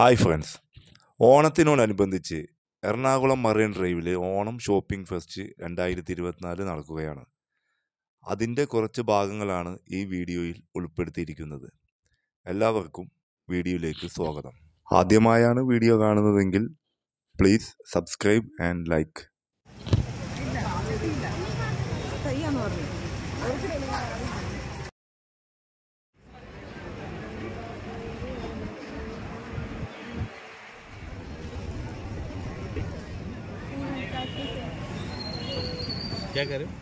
Hi friends, ഓണത്തിനോടനുബന്ധിച്ച് Ernakulam marine ഡ്രൈവിലെ Onam shopping fest 2024 നടക്കുകയാണ്. അതിൻ്റെ കുറച്ച് ഭാഗങ്ങളാണ് ഈ വീഡിയോയിൽ ഉൾപ്പെടുത്തിയിരിക്കുന്നത്. എല്ലാവർക്കും വീഡിയോയിലേക്ക് സ്വാഗതം. ആദ്യമായാണ് വീഡിയോ കാണുന്നതെങ്കിൽ പ്ലീസ് സബ്സ്ക്രൈബ് ആൻഡ് ലൈക്ക്. क्या करें